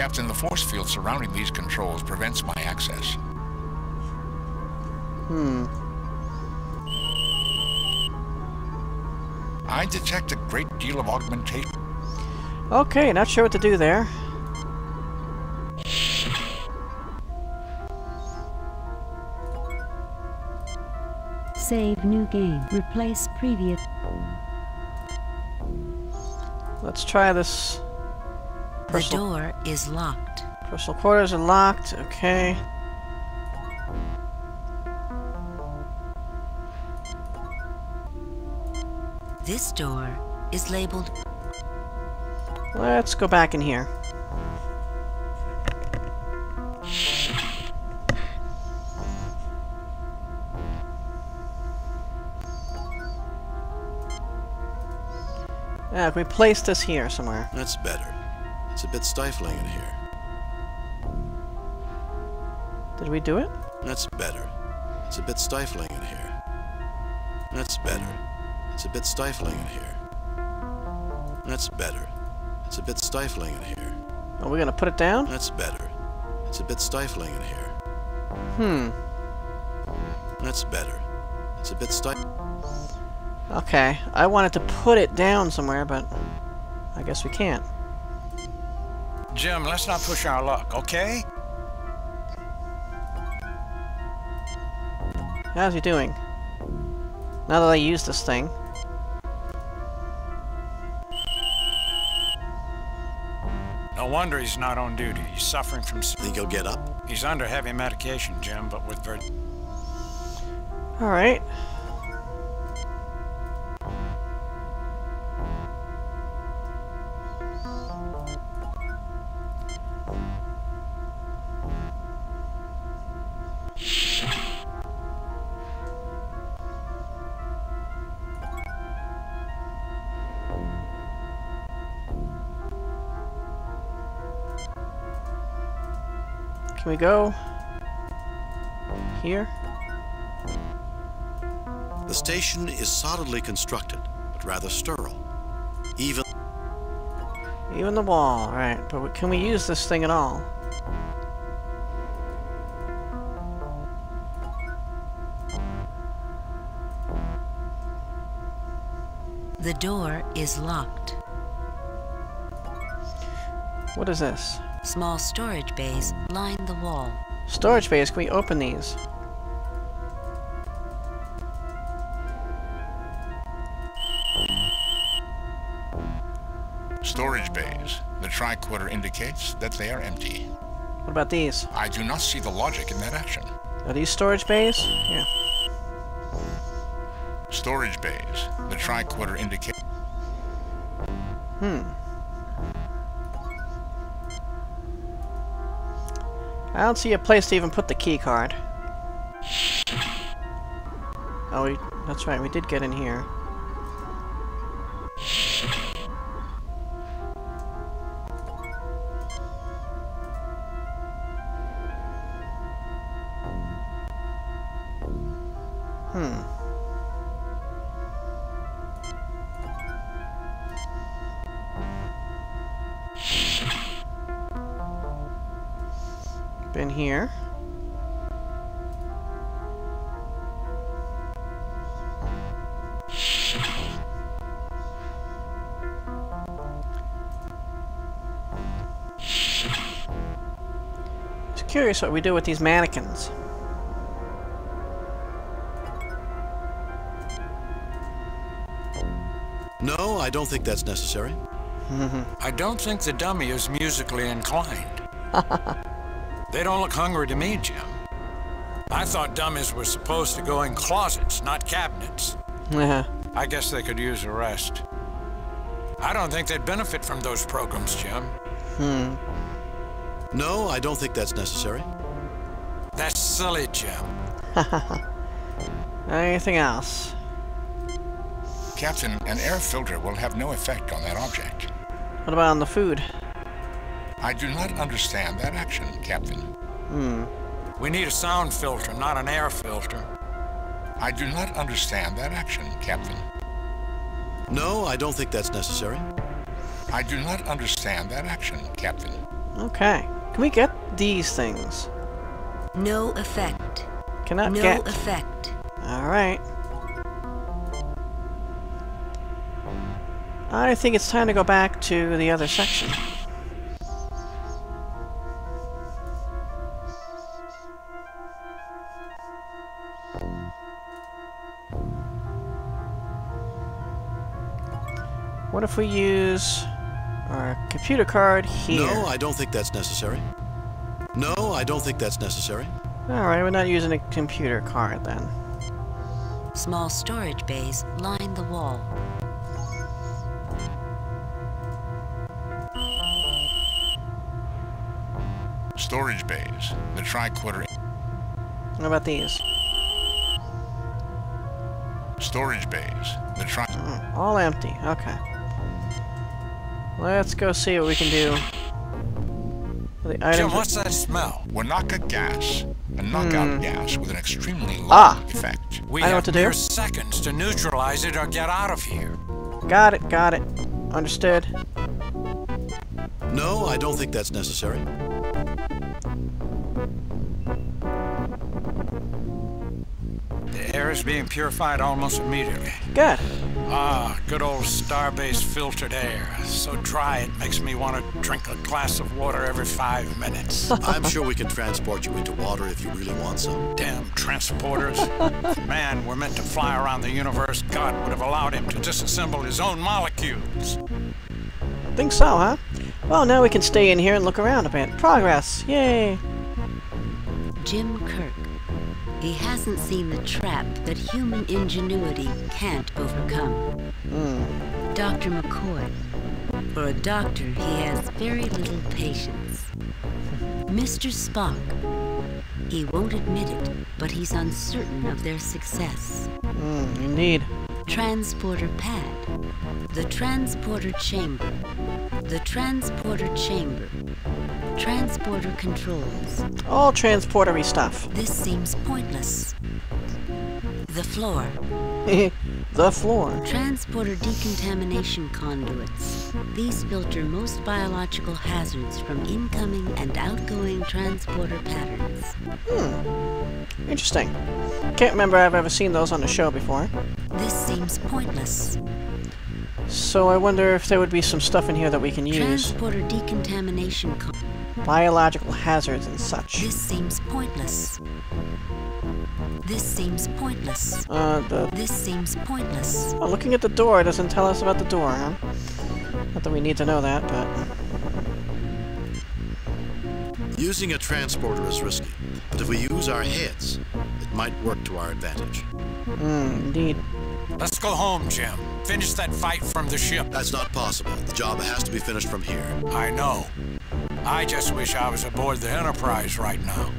Captain, the force field surrounding these controls prevents my access. I detect a great deal of augmentation. Okay, not sure what to do there. Save new game. Replace previous. Let's try this. The door is locked. Personal quarters are locked. Okay. This door is labeled. Let's go back in here. Yeah, can we place this here somewhere? That's better. It's a bit stifling in here. Did we do it? That's better. It's a bit stifling in here. That's better. It's a bit stifling in here. That's better. It's a bit stifling in here. Are we gonna put it down? That's better. It's a bit stifling in here. That's better. It's a bit stifling. Okay, I wanted to put it down somewhere, but I guess we can't. Jim, let's not push our luck, okay? How's he doing? Now that I use this thing. No wonder he's not on duty. He's suffering from... Think he'll get up? He's under heavy medication, Jim, but with... Alright. Can we go here? The station is solidly constructed, but rather sterile. Even the wall, right? But can we use this thing at all? The door is locked. What is this? Small storage bays line the wall. Storage bays, can we open these? Storage bays. The tricorder indicates that they are empty. What about these? I do not see the logic in that action. Are these storage bays? Yeah. Storage bays. The tricorder indicates... I don't see a place to even put the key card. Oh, that's right, we did get in here. Here. It's curious what we do with these mannequins. No, I don't think that's necessary. I don't think the dummy is musically inclined. They don't look hungry to me, Jim. I thought dummies were supposed to go in closets, not cabinets. I guess they could use a rest. I don't think they'd benefit from those programs, Jim. No, I don't think that's necessary. That's silly, Jim. Anything else? Captain, an air filter will have no effect on that object. What about on the food? I do not understand that action, Captain. We need a sound filter, not an air filter. I do not understand that action, Captain. No, I don't think that's necessary. I do not understand that action, Captain. Okay. Can we get these things? No effect. Cannot get. No effect. Alright. I think it's time to go back to the other section. What if we use our computer card here? No, I don't think that's necessary. No, I don't think that's necessary. Alright, we're not using a computer card then. Small storage bays line the wall. Storage bays, the tricorder. What about these? Storage bays, the tri. Oh, all empty, okay. Let's go see what we can do. Jim, what's that smell? Monaca gas. A knockout gas with an extremely low effect. We have mere seconds to neutralize it or get out of here. Got it, got it. Understood. No, I don't think that's necessary. The air is being purified almost immediately. Good. Ah, good old Starbase filtered air. So dry it makes me want to drink a glass of water every 5 minutes. I'm sure we can transport you into water if you really want some. Damn transporters. If man were meant to fly around the universe, God would have allowed him to disassemble his own molecules. I think so, huh? Well, now we can stay in here and look around a bit. Progress, yay! Jim Kirk. He hasn't seen the trap that human ingenuity can't overcome. Dr. McCoy. For a doctor, he has very little patience. Mr. Spock. He won't admit it, but he's uncertain of their success. Indeed. Transporter pad. The transporter chamber. The transporter chamber. Transporter controls. All transportery stuff. This seems pointless. The floor. The floor. Transporter decontamination conduits. These filter most biological hazards from incoming and outgoing transporter patterns. Interesting. Can't remember I've ever seen those on the show before. This seems pointless. So I wonder if there would be some stuff in here that we can use. Transporter decontamination biological hazards and such. This seems pointless. This seems pointless. This seems pointless. Well, looking at the door doesn't tell us about the door, huh? Not that we need to know that, but... Using a transporter is risky, but if we use our heads, it might work to our advantage. Indeed. Let's go home, Jim. Finish that fight from the ship. That's not possible. The job has to be finished from here. I know. I just wish I was aboard the Enterprise right now.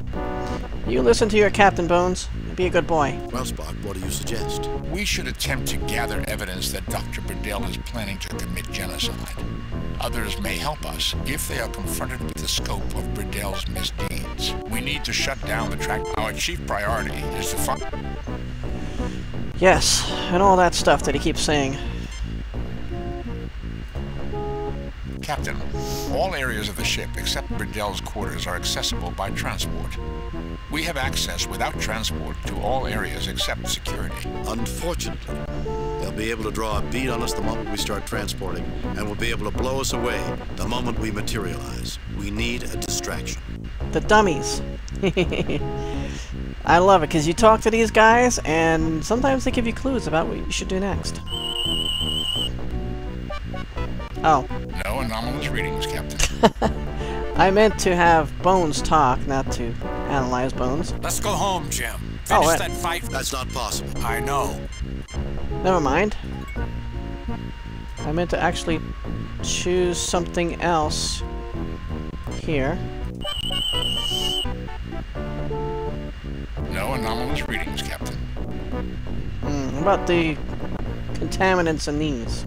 You listen to your captain, Bones. Be a good boy. Well, Spock, what do you suggest? We should attempt to gather evidence that Dr. Burdell is planning to commit genocide. Others may help us if they are confronted with the scope of Burdell's misdeeds. We need to shut down the track. Our chief priority is to find... Yes, and all that stuff that he keeps saying. Captain, all areas of the ship except Bridell's quarters are accessible by transport. We have access without transport to all areas except security. Unfortunately, they'll be able to draw a bead on us the moment we start transporting, and will be able to blow us away the moment we materialize. We need a distraction. The dummies. I love it, because you talk to these guys, and sometimes they give you clues about what you should do next. Oh. No anomalous readings, Captain. I meant to have Bones talk, not to analyze Bones. Let's go home, Jim. Finish that fight. That's not possible. I know. Never mind. I meant to actually choose something else here. No anomalous readings, Captain. What about the contaminants in these?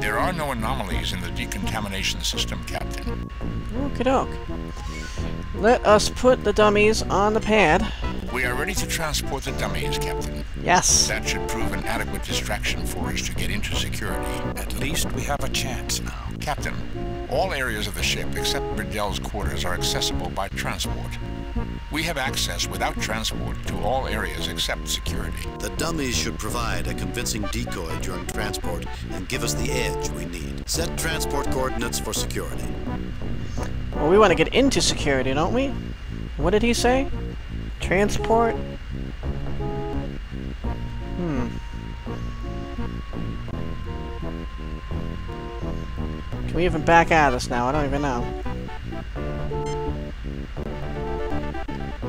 There are no anomalies in the decontamination system, Captain. Okie doke. Let us put the dummies on the pad. We are ready to transport the dummies, Captain. Yes. That should prove an adequate distraction for us to get into security. At least we have a chance now. Captain, all areas of the ship except Burdell's quarters are accessible by transport. We have access without transport to all areas except security. The dummies should provide a convincing decoy during transport and give us the edge we need. Set transport coordinates for security. Well, we want to get into security, don't we? What did he say? Transport? Can we even back out of this now? I don't even know.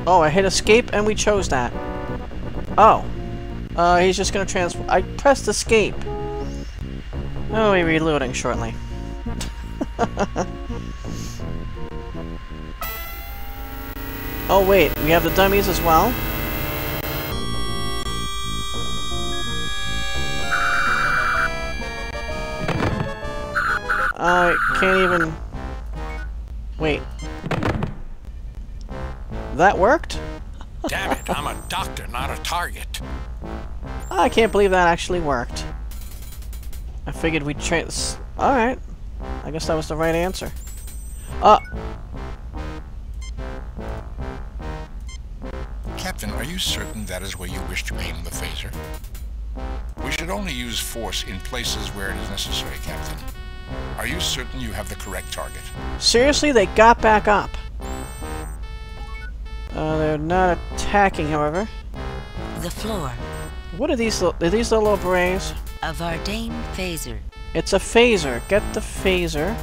Oh, I hit escape and we chose that. Oh. He's just gonna transfer. I pressed escape. Oh, we're reloading shortly. Oh, wait. We have the dummies as well. I can't even... Wait. That worked? Damn it, I'm a doctor, not a target. I can't believe that actually worked. I figured we'd Alright. I guess that was the right answer. Captain, are you certain that is where you wish to aim the phaser? We should only use force in places where it is necessary, Captain. Are you certain you have the correct target? Seriously, they got back up. They're not attacking, however. The floor. What are these? Are these the little berets? A Vardane Phaser. It's a phaser. Get the phaser.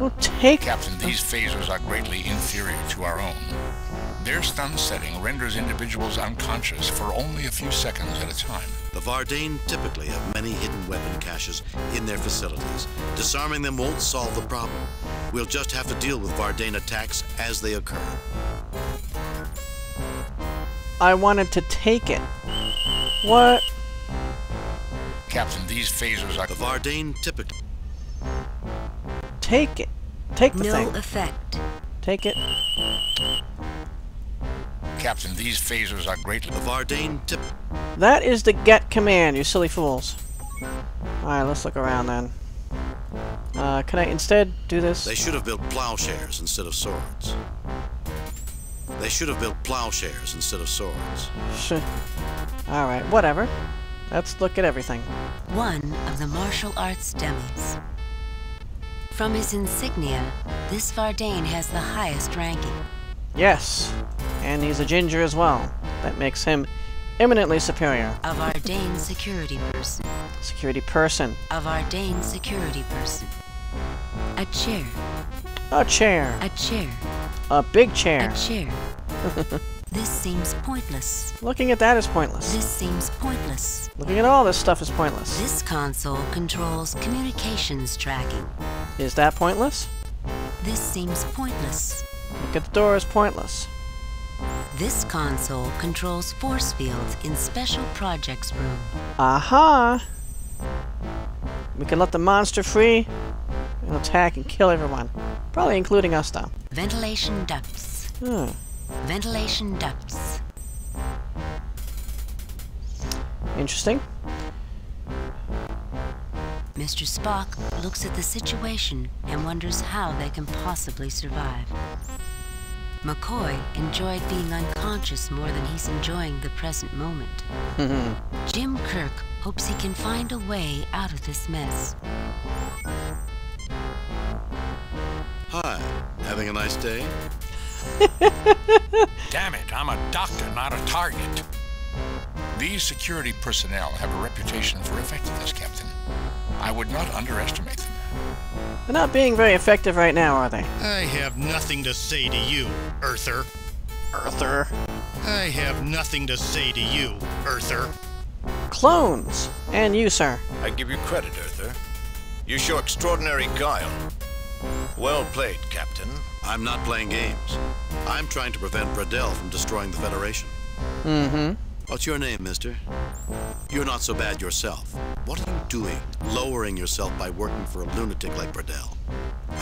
We'll take. Captain, these phasers are greatly inferior to our own. Their stun setting renders individuals unconscious for only a few seconds at a time. The Vardane typically have many hidden weapon caches in their facilities. Disarming them won't solve the problem. We'll just have to deal with Vardane attacks as they occur. I wanted to take it. What? Captain, these phasers are... The Vardane typically... Take it. Take the thing. No effect. Take it. Captain, these phasers are greatly... The Vardane tip. That is the get command, you silly fools. Alright, let's look around then. Can I instead do this? They should have built plowshares instead of swords. Alright, whatever. Let's look at everything. One of the martial arts dummies. From his insignia, this Vardane has the highest ranking. Yes, and he's a ginger as well. That makes him eminently superior. A Vardane security person. A chair. A big chair. This seems pointless. Looking at that is pointless. Looking at all this stuff is pointless. This console controls communications tracking. Is that pointless? This seems pointless. Look at the door is pointless. This console controls force fields in special projects room. Aha! We can let the monster free and attack and kill everyone. Probably including us though. Ventilation ducts. Interesting. Mr. Spock looks at the situation and wonders how they can possibly survive. McCoy enjoyed being unconscious more than he's enjoying the present moment. Jim Kirk hopes he can find a way out of this mess. Hi, having a nice day? Damn it, I'm a doctor, not a target. These security personnel have a reputation for effectiveness, Captain. I would not underestimate them. They're not being very effective right now, are they? I have nothing to say to you, Earther. Clones! And you, sir. I give you credit, Earther. You show extraordinary guile. Well played, Captain. I'm not playing games. I'm trying to prevent Bridell from destroying the Federation. What's your name, mister? You're not so bad yourself. What are you doing, lowering yourself by working for a lunatic like Bridell?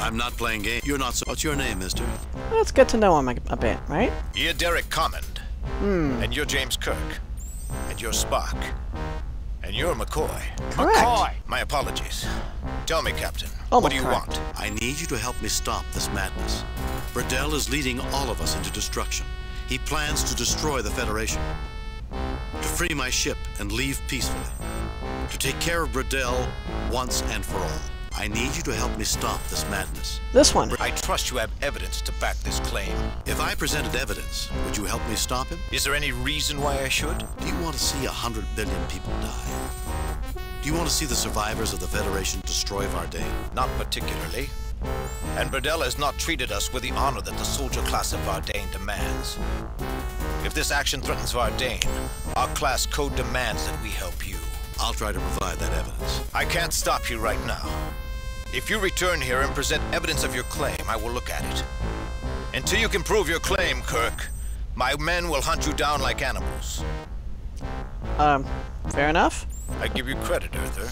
I'm not playing games. You're not so... What's your name, mister? Well, it's good to know him a bit, right? You're Derek Command. And you're James Kirk. And you're Spock. And you're McCoy. Correct. McCoy! My apologies. Tell me, Captain, what do you want? I need you to help me stop this madness. Burdell is leading all of us into destruction. He plans to destroy the Federation. To free my ship and leave peacefully. To take care of Burdell once and for all. I need you to help me stop this madness. This one. I trust you have evidence to back this claim. If I presented evidence, would you help me stop him? Is there any reason why I should? Do you want to see 100 billion people die? Do you want to see the survivors of the Federation destroy Vardane? Not particularly. And Burdell has not treated us with the honor that the soldier class of Vardane demands. If this action threatens Vardane, our class code demands that we help you. I'll try to provide that evidence. I can't stop you right now. If you return here and present evidence of your claim, I will look at it. Until you can prove your claim, Kirk, my men will hunt you down like animals. Fair enough. I give you credit, Earther.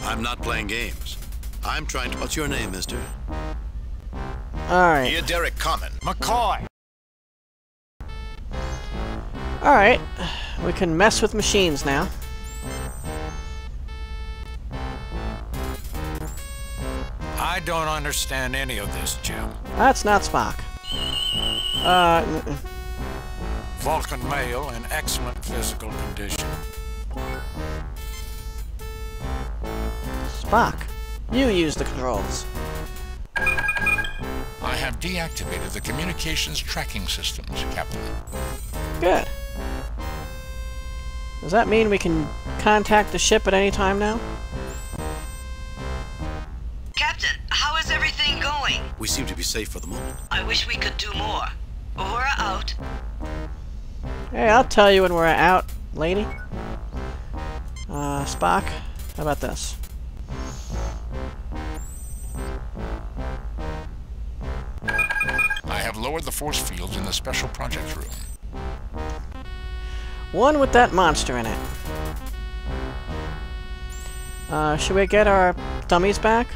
I'm not playing games. I'm trying to... What's your name, mister? Alright. Theoderic Common. McCoy! Alright. We can mess with machines now. I don't understand any of this, Jim. That's not Spock. Vulcan male in excellent physical condition. Spock, you use the controls. I have deactivated the communications tracking systems, Captain. Good. Does that mean we can contact the ship at any time now? Captain, how is everything going? We seem to be safe for the moment. I wish we could do more. Uhura out. Hey, I'll tell you when we're out, lady. Spock, how about this? I have lowered the force fields in the special project room. One with that monster in it. Should we get our dummies back?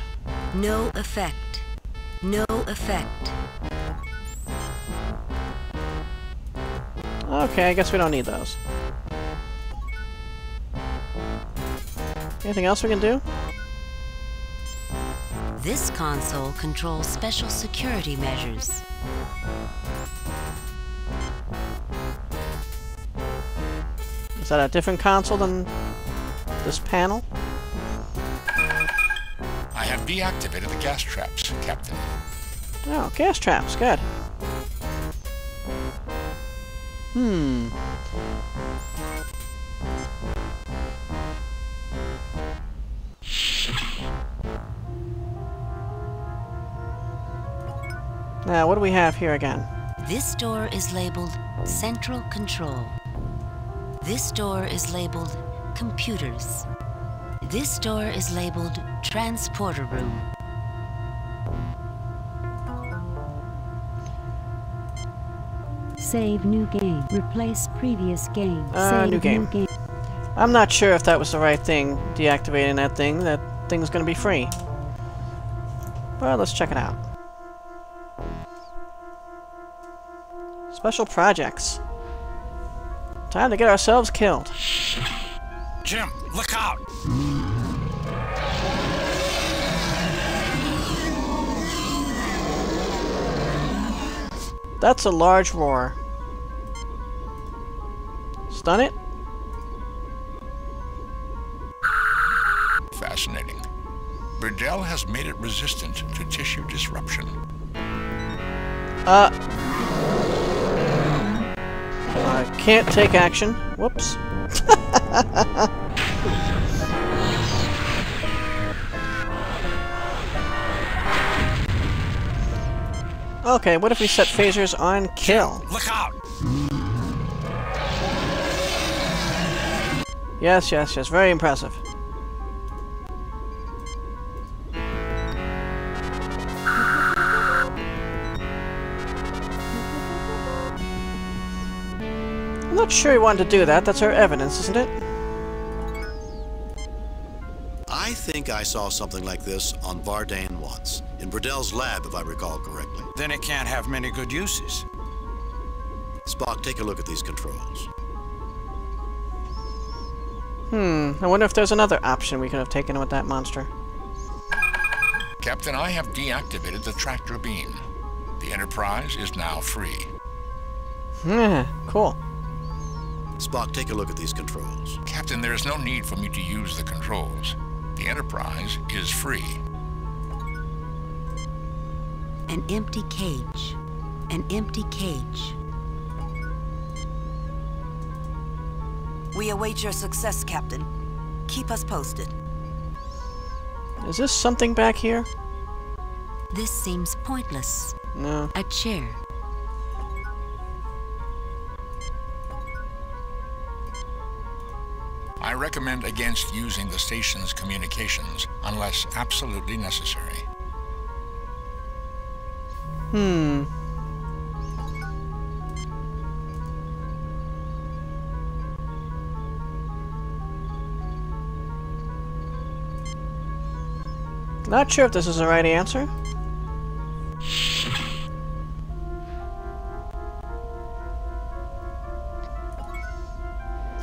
No effect. No effect. Okay, I guess we don't need those. Anything else we can do? This console controls special security measures. Is that a different console than this panel? I have deactivated the gas traps, Captain. Oh, gas traps, good. Hmm. Now, what do we have here again? This door is labeled Central Control. This door is labeled Computers. This door is labeled Transporter Room. Save new game. Replace previous game. New game. I'm not sure if that was the right thing, deactivating that thing. That thing's gonna be free. Well, let's check it out. Special projects. Time to get ourselves killed. Jim, look out! That's a large roar. Stun it. Fascinating. Bridell has made it resistant to tissue disruption. I can't take action. Whoops. Okay, what if we set phasers on kill? Look out! Yes, yes, yes. Very impressive. I'm not sure he wanted to do that. That's our evidence, isn't it? I think I saw something like this on Vardane once. In Burdell's lab, if I recall correctly. Then it can't have many good uses. Spock, take a look at these controls. I wonder if there's another option we could have taken with that monster. Captain, I have deactivated the tractor beam. The Enterprise is now free. Cool. Spock, take a look at these controls. Captain, there is no need for me to use the controls. The Enterprise is free. An empty cage. An empty cage. We await your success, Captain. Keep us posted. Is this something back here? This seems pointless. No. A chair. I recommend against using the station's communications unless absolutely necessary. Not sure if this is the right answer.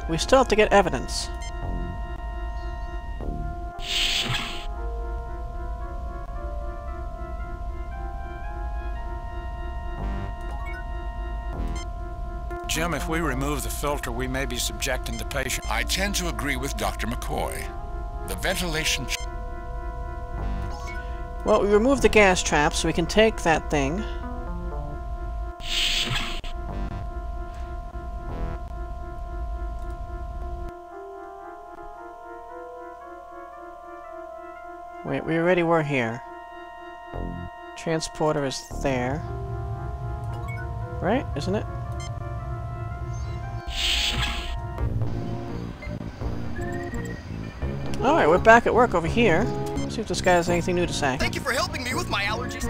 We still have to get evidence. Jim, if we remove the filter, we may be subjecting the patient. I tend to agree with Dr. McCoy. The ventilation... Well, we removed the gas trap, so we can take that thing. Wait, we already were here. Transporter is there. Right? Isn't it? Alright, we're back at work over here. See if this guy has anything new to say. Thank you for helping me with my allergies.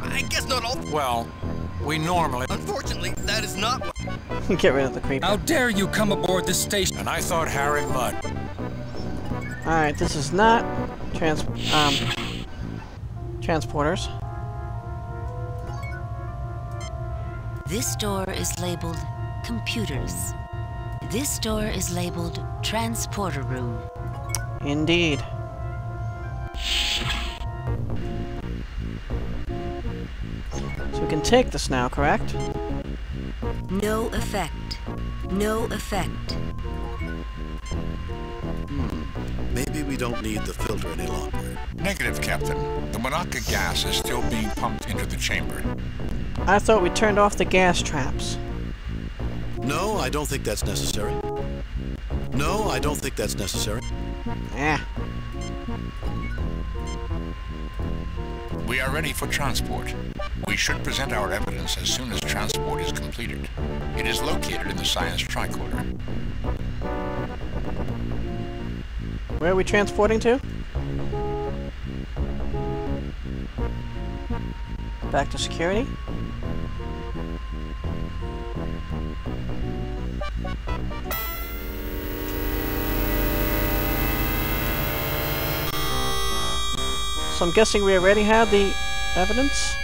I guess not all... Well, we normally... Unfortunately, that is not... Get rid of the creeper. How dare you come aboard this station? And I thought Harry Mudd. Alright, this is not... transporters. This door is labeled computers. This door is labeled transporter room. Indeed. So we can take this now, correct? No effect. No effect. Maybe we don't need the filter any longer. Negative, Captain. The Monaca gas is still being pumped into the chamber. I thought we turned off the gas traps. No, I don't think that's necessary. No, I don't think that's necessary. We are ready for transport. We should present our evidence as soon as transport is completed. It is located in the science tricorder. Where are we transporting to? Back to security? So I'm guessing we already had the evidence?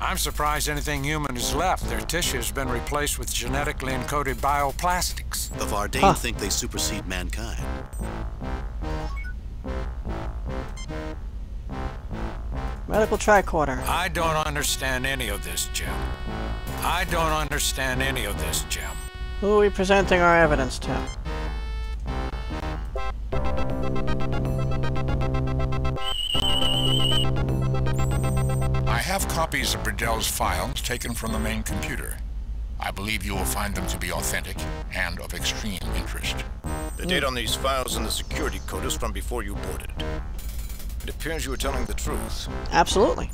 I'm surprised anything human is left. Their tissue has been replaced with genetically encoded bioplastics. The Vardane think they supersede mankind. Medical tricorder. I don't understand any of this, Jim. I don't understand any of this, Jim. Who are we presenting our evidence to? I have copies of Bridell's files taken from the main computer. I believe you will find them to be authentic and of extreme interest. The date on these files in the security code is from before you boarded. It appears you are telling the truth. Absolutely.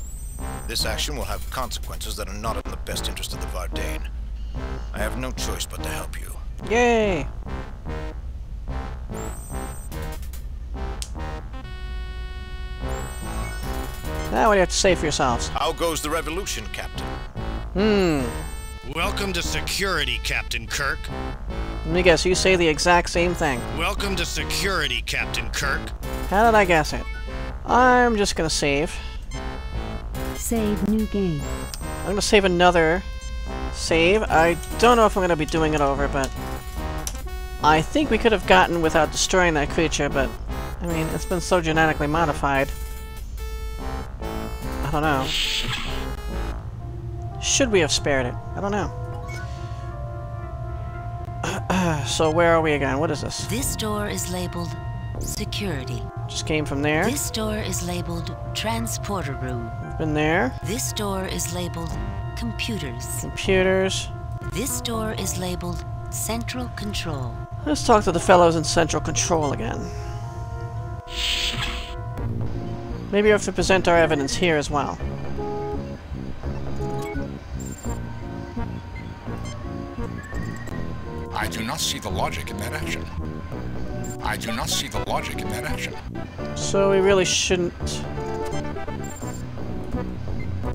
This action will have consequences that are not in the best interest of the Vardane. I have no choice but to help you. Yay! Now what do you have to say for yourselves? How goes the revolution, Captain? Welcome to security, Captain Kirk. Let me guess, you say the exact same thing. Welcome to security, Captain Kirk. How did I guess it? I'm just gonna save. Save new game. I'm gonna save another save. I don't know if I'm gonna be doing it over, but I think we could have gotten without destroying that creature, but I mean, it's been so genetically modified. I don't know. Should we have spared it? I don't know. So where are we again? What is this? This door is labeled security. Just came from there. This door is labeled transporter room. I've been there. This door is labeled computers. Computers. This door is labeled central control. Let's talk to the fellows in central control again. Maybe we have to present our evidence here as well. I do not see the logic in that action. I do not see the logic in that action. So we really shouldn't.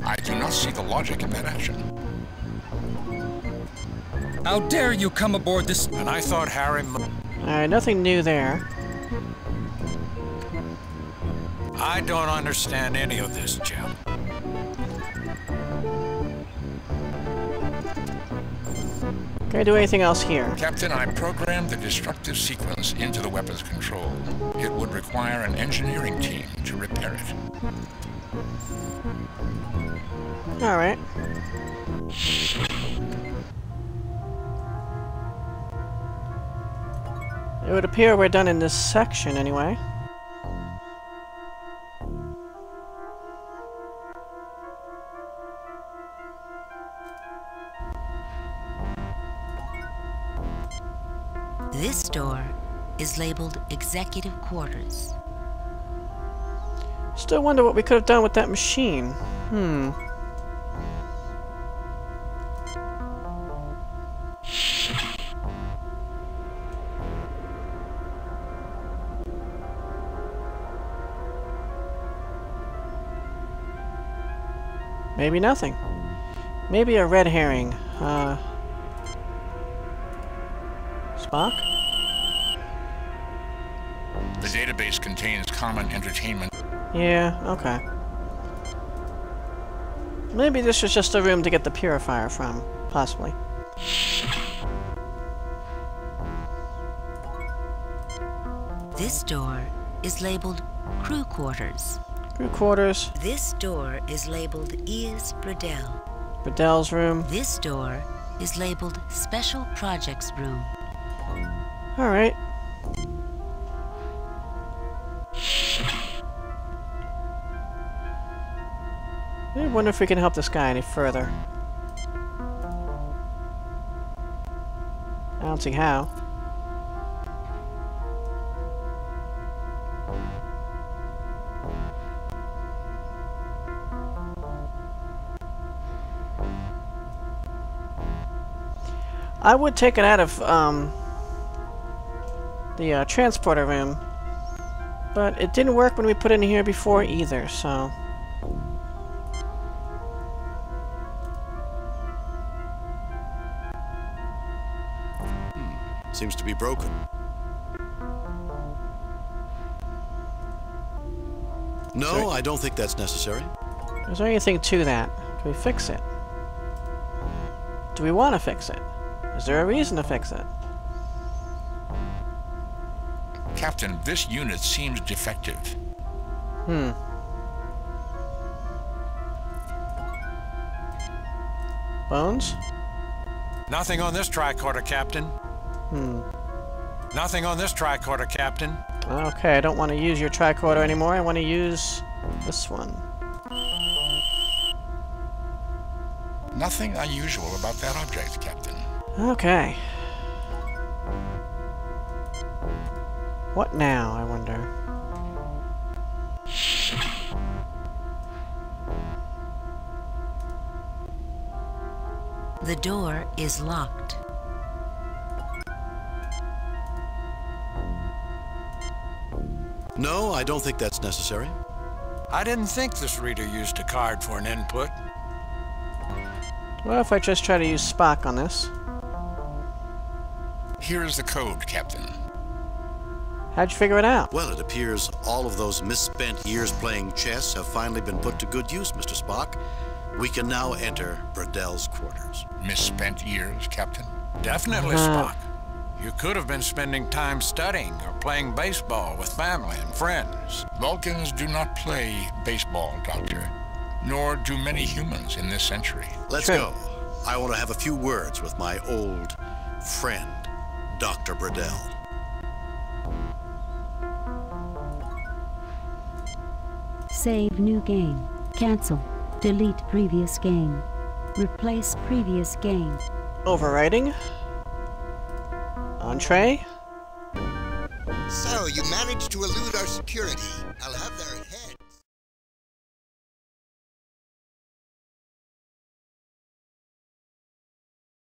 I do not see the logic in that action. How dare you come aboard this? And I thought Harry. Alright, nothing new there. I don't understand any of this, Jim. Can I do anything else here? Captain, I programmed the destructive sequence into the weapons control. It would require an engineering team to repair it. Alright. It would appear we're done in this section, anyway. This door is labeled Executive Quarters. Still wonder what we could have done with that machine. Maybe nothing. Maybe a red herring. Spock? The database contains common entertainment. Yeah, okay. Maybe this was just a room to get the purifier from, possibly. This door is labeled Crew Quarters. Crew Quarters. This door is labeled E.S. Bridell. Bridell's room. This door is labeled Special Projects Room. Alright. I wonder if we can help this guy any further. I don't see how. I would take it out of the transporter room, but it didn't work when we put it in here before either, so... Seems to be broken. No, sorry. I don't think that's necessary. Is there anything to that? Can we fix it? Do we want to fix it? Is there a reason to fix it? Captain, this unit seems defective. Bones? Nothing on this tricorder, Captain. Nothing on this tricorder, Captain. Okay, I don't want to use your tricorder anymore. I want to use this one. Nothing unusual about that object, Captain. Okay. What now, I wonder? The door is locked. No, I don't think that's necessary. I didn't think this reader used a card for an input. Well, if I just try to use Spock on this. Here is the code, Captain. How'd you figure it out? Well, it appears all of those misspent years playing chess have finally been put to good use, Mr. Spock. We can now enter Burdell's quarters. Misspent years, Captain? Definitely, Spock. You could have been spending time studying or playing baseball with family and friends. Vulcans do not play baseball, Doctor. Nor do many humans in this century. Let's go. I want to have a few words with my old friend, Dr. Burdell. Save new game. Cancel. Delete previous game. Replace previous game. Overriding. Entree. So, you managed to elude our security. Alhamdulillah.